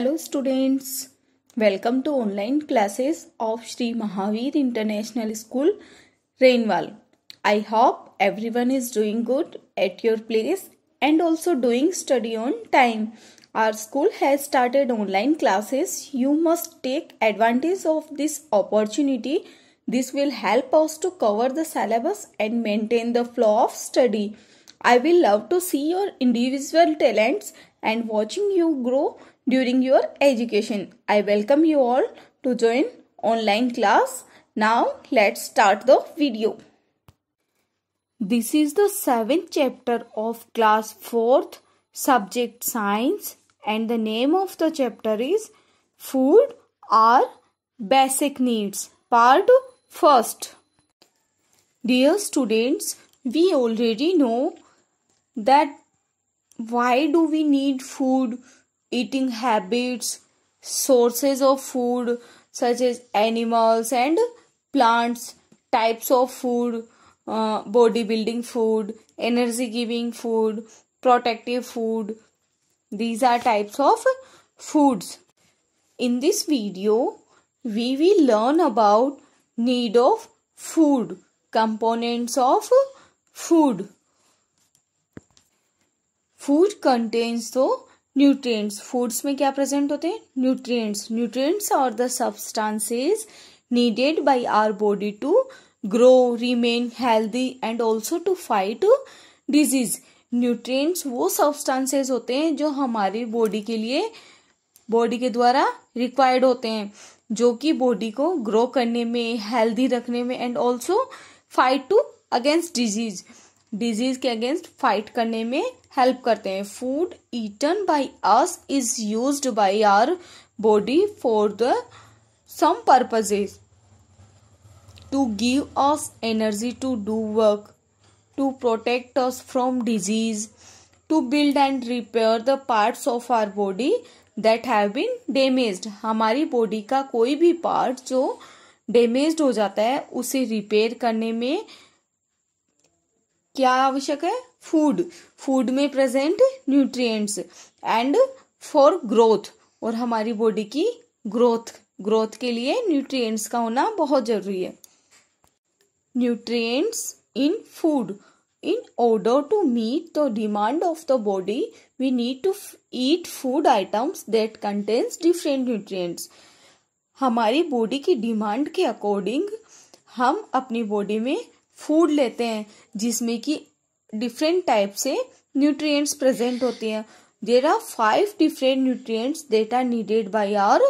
Hello students, welcome to online classes of Sri Mahavir International School, Rainwal. I hope everyone is doing good at your place and also doing study on time. Our school has started online classes. You must take advantage of this opportunity. This will help us to cover the syllabus and maintain the flow of study. I will love to see your individual talents and watching you grow during education. I welcome you all to join online class. Now let's start the video. This is the 7th chapter of class 4th, subject science, and the name of the chapter is Food or Basic Needs, Part 1st. Dear students, we already know that why do we need food, eating habits, sources of food such as animals and plants, types of food, bodybuilding food, energy giving food, protective food. These are types of foods. In this video, we will learn about need of food, components of food. Food contains the nutrients. Foods में क्या present होते हैं? Nutrients. Nutrients are the substances needed by our body to grow, remain healthy and also to fight disease. Nutrients वो substances होते हैं जो हमारी body के लिए body के द्वारा required होते हैं, जो कि body को grow करने में, healthy रखने में and also fight to against disease के अगेंस्ट फाइट करने में हेल्प करते हैं। Food eaten by us is used by our body for the some purposes, to give us energy to do work, to protect us from disease, to build and repair the parts of our body that have been damaged. हमारी body का कोई भी part जो damaged हो जाता है उसे repair करने में क्या आवश्यक है? फूड में present nutrients and for growth. और हमारी बॉडी की ग्रोथ के लिए न्यूट्रिएंट्स का होना बहुत जरूरी है। Nutrients in food, in order to meet the demand of the body we need to eat food items that contains different nutrients. हमारी बॉडी की डिमांड के अकॉर्डिंग हम अपनी बॉडी में फूड लेते हैं जिसमें कि डिफरेंट टाइप से न्यूट्रिएंट्स प्रेजेंट होते हैं। There are 5 different nutrients that are needed by our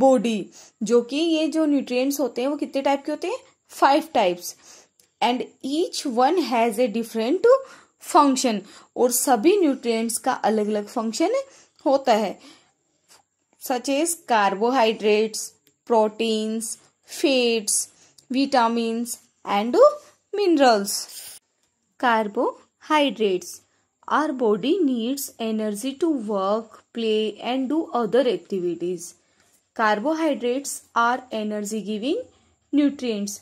body. जो कि ये जो न्यूट्रिएंट्स होते हैं वो कितने टाइप के होते हैं? 5 types, and each one has a different function. और सभी न्यूट्रिएंट्स का अलग अलग फंक्शन होता है, such as carbohydrates, proteins, fats, vitamins and minerals. Carbohydrates. Our body needs energy to work, play and do other activities. Carbohydrates are energy giving nutrients.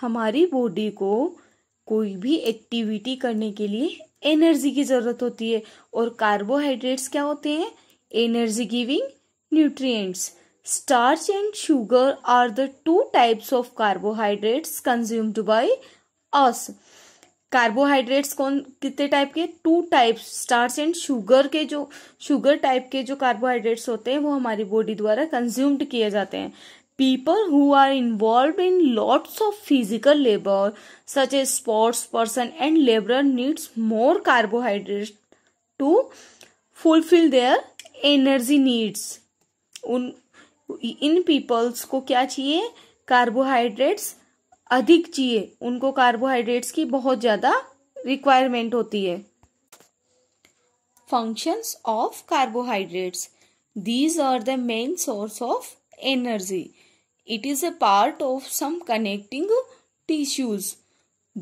हमारी body को कोई भी एक्टिविटी करने के लिए एनर्जी की जरूरत होती है और कार्बोहाइड्रेट्स क्या होते हैं? Energy giving nutrients. Starch and sugar are the 2 types of carbohydrates consumed by us. Carbohydrates कौन कितने टाइप के? 2 टाइप्स। स्टार्च एंड शुगर के जो शुगर टाइप के जो कार्बोहाइड्रेट्स होते हैं वो हमारी बॉडी द्वारा कंज्यूम्ड किए जाते हैं। People who are involved in lots of physical labor, such as sports person and laborer, needs more carbohydrates to fulfill their energy needs. इन पीपल्स को क्या चाहिए? कार्बोहाइड्रेट्स अधिक चाहिए, उनको कार्बोहाइड्रेट्स की बहुत ज्यादा रिक्वायरमेंट होती है। Functions of carbohydrates, these are the main source of energy, it is a part of some connecting tissues,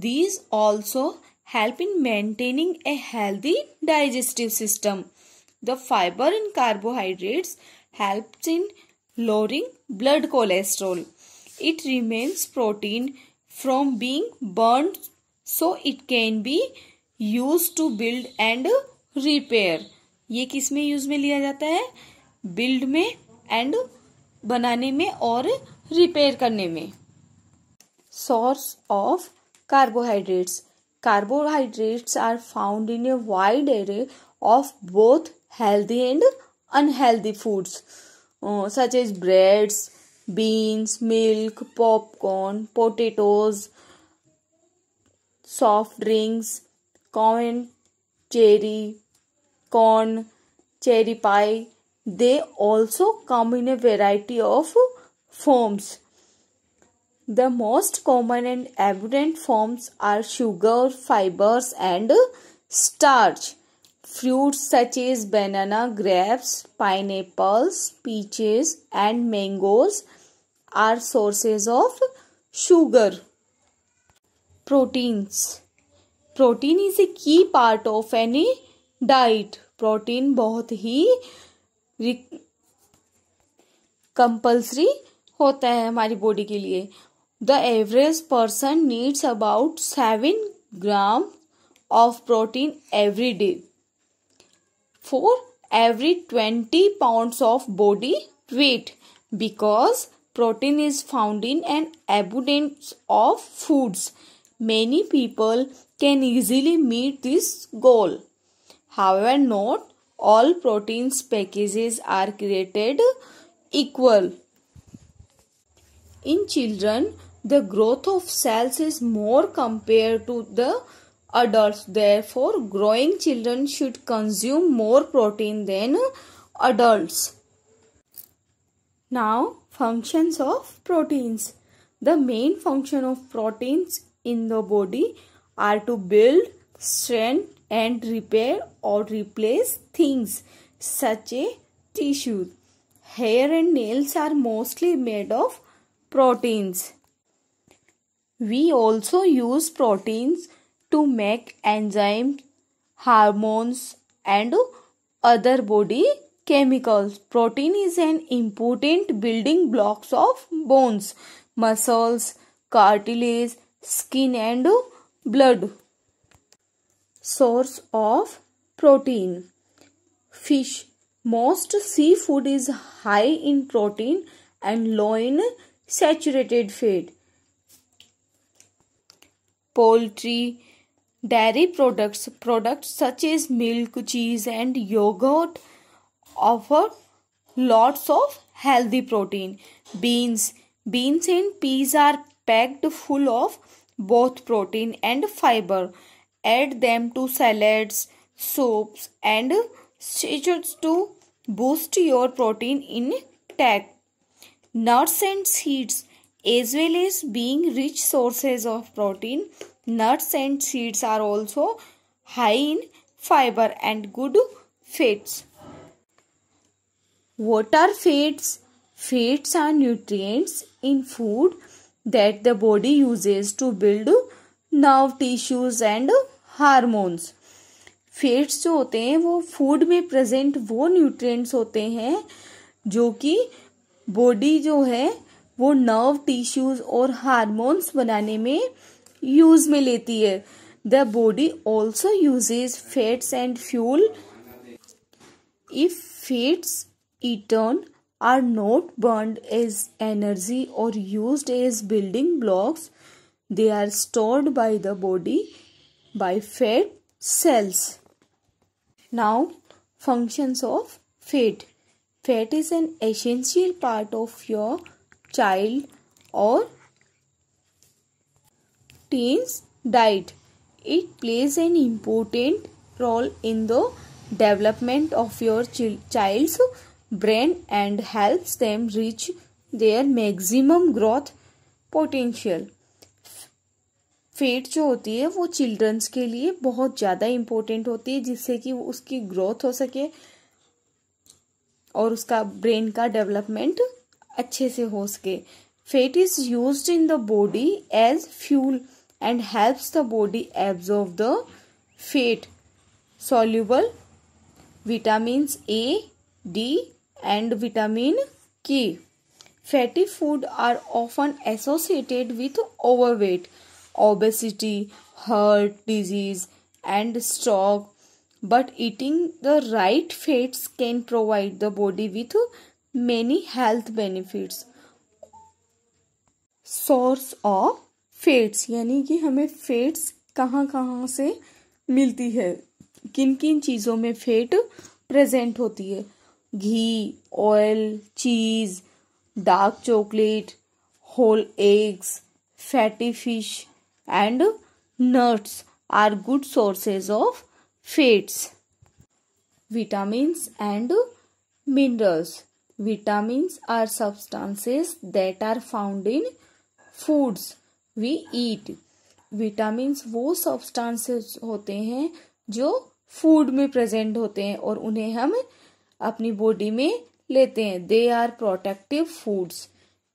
these also help in maintaining a healthy digestive system. The fibre in carbohydrates helps in lowering blood cholesterol. It remains protein from being burned, so it can be used to build and repair. ये किस में use में लिया जाता है? Build में and बनाने में और रिपेयर करने में। Source of carbohydrates. Carbohydrates are found in a wide array of both healthy and unhealthy foods such as breads, beans, milk, popcorn, potatoes, soft drinks, corn, cherry corn, cherry pie. They also come in a variety of forms. The most common and abundant forms are sugar, fibers and starch. Fruits such as banana, grapes, pineapples, peaches and mangoes are sources of sugar. Proteins. Protein is a key part of any diet. Protein बहुत ही compulsory होता है हमारी body के लिए. The average person needs about 7 gram of protein every day for every 20 pounds of body weight because protein is found in an abundance of foods. Many people can easily meet this goal. However, not all protein packages are created equal. In children, the growth of cells is more compared to the adults. Therefore, growing children should consume more protein than adults. Now, functions of proteins. The main function of proteins in the body are to build, strengthen and repair or replace things such as tissue. Hair and nails are mostly made of proteins. We also use proteins to make enzymes, hormones and other body chemicals. Protein is an important building blocks of bones, muscles, cartilage, skin and blood. Source of protein. Fish. Most seafood is high in protein and low in saturated fat. Poultry. Dairy products. Products such as milk, cheese and yogurt offer lots of healthy protein. Beans. Beans and peas are packed full of both protein and fiber. Add them to salads, soups and stews to boost your protein intake. Nuts and seeds. As well as being rich sources of protein, nuts and seeds are also high in fiber and good fats. What are fats? Fats are nutrients in food that the body uses to build nerve tissues and hormones. Fats जो होते हैं वो food में present वो nutrients होते हैं जो कि बॉडी जो है वो नर्व टिश्यूज और हार्मोन्स बनाने में यूज में लेती है. The body also uses fats and fuel. If fats eaten are not burned as energy और used as building blocks, they are stored by the body by fat cells. Now, functions of fat. Fat is an essential part of your child or teen's diet. It plays an important role in the development of your child's brain and helps them reach their maximum growth potential. Fat जो होती है वो children's के लिए बहुत ज़्यादा important होती है जिससे कि उसकी ग्रोथ हो सके और उसका ब्रेन का डेवलपमेंट अच्छे से हो सके. Fat is used in the body as fuel and helps the body absorb the fat soluble vitamins A, D and vitamin K. Fatty food are often associated with overweight, obesity, heart disease and stroke. but eating the right fats can provide the body with many health benefits. Source of fats यानी कि हमें fats कहाँ से मिलती है, किन किन चीज़ों में फैट प्रेजेंट होती है. Ghee, oil, cheese, dark chocolate, whole eggs, fatty fish and nuts are good sources of fats. Vitamins and minerals. Vitamins are substances that are found in foods we eat. Vitamins वो substances होते हैं जो food में present होते हैं और उन्हें हम अपनी body में लेते हैं. They are protective foods.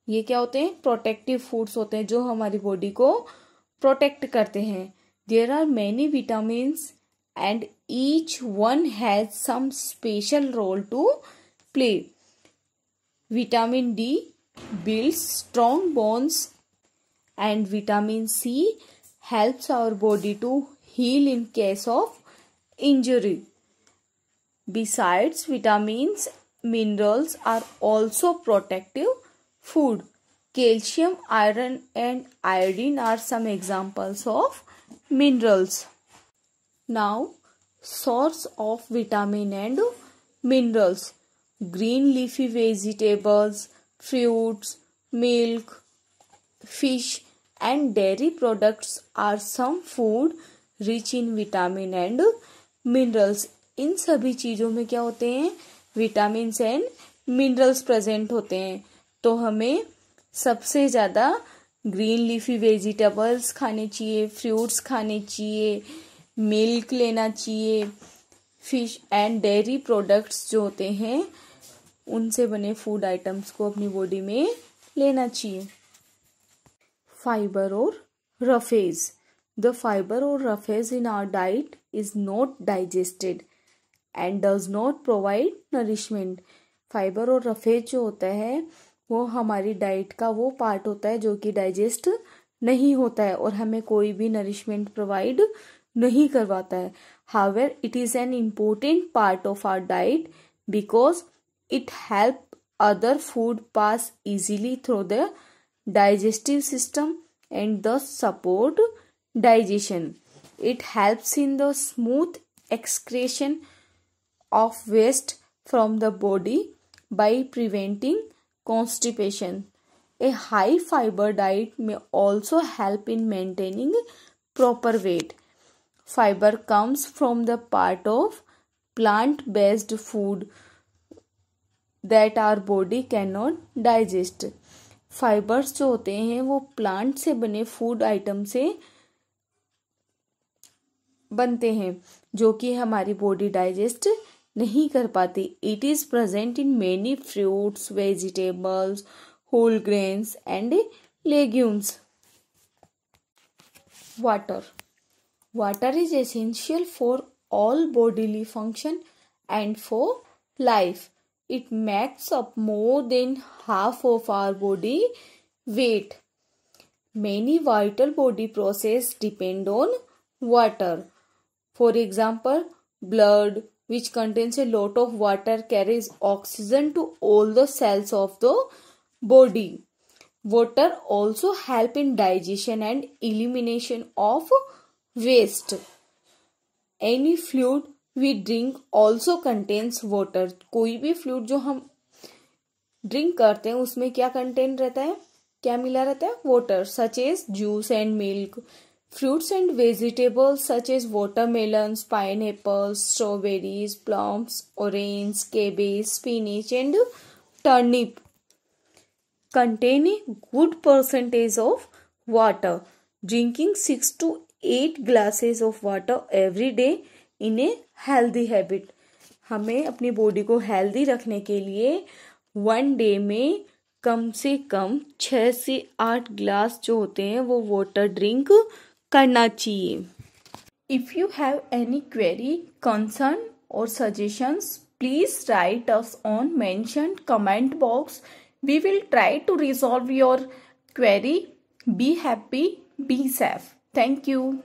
ये क्या होते हैं? Protective foods होते हैं जो हमारी body को प्रोटेक्ट करते हैं. There are many vitamins and each one has some special role to play. Vitamin D builds strong bones, and vitamin C helps our body to heal in case of injury. Besides, vitamins, minerals are also protective food. Calcium, iron and iodine are some examples of minerals. Now, source of vitamin and minerals. Green leafy vegetables, fruits, milk, fish and dairy products are some food rich in vitamin and minerals. इन सभी चीज़ों में क्या होते हैं? Vitamins and minerals present होते हैं. तो हमें सबसे ज़्यादा ग्रीन लीफी वेजिटेबल्स खाने चाहिए, फ्रूट्स खाने चाहिए, मिल्क लेना चाहिए, फिश एंड डेयरी प्रोडक्ट्स जो होते हैं उनसे बने फूड आइटम्स को अपनी बॉडी में लेना चाहिए. फाइबर और रफेज. द फाइबर और roughage in our diet is not digested and does not provide nourishment. Fibre और रफेज जो होता है वो हमारी डाइट का वो पार्ट होता है जो कि डाइजेस्ट नहीं होता है और हमें कोई भी नरिशमेंट प्रोवाइड नहीं करवाता है. However it is an important part of our diet because It helps other food pass easily through the digestive system and thus support digestion. It helps in the smooth excretion of waste from the body by preventing constipation. A high fiber diet may also help in maintaining proper weight. Fiber comes from the part of plant-based food that our body cannot digest. Fibers जो होते हैं वो plant से बने food item से बनते हैं जो कि हमारी body digest नहीं कर पाती. It is present in many fruits, vegetables, whole grains and legumes. Water. Water is essential for all bodily function and for life. It makes up more than half of our body weight. Many vital body process depend on water. For example, blood which contains a lot of water carries oxygen to all the cells of the body. Water also help in digestion and elimination of waste. Any fluid we drink also contains water. कोई भी fluid जो हम drink करते हैं उसमें क्या content रहता है, क्या मिला रहता है? Water. Such as juice and milk. Fruits and vegetables such as watermelons, pineapples, strawberries, plums, orange, cabbage, spinach and turnip contain a good percentage of water. Drinking 6 to 8 glasses of water every day in a healthy habit. हमें अपनी body को healthy रखने के लिए one day में कम से कम 6 से 8 glass जो होते हैं वो वाटर ड्रिंक करना चाहिए. If you have any query, concern और suggestions please write us on mentioned comment box. We will try to resolve your query. Be happy, be safe. Thank you.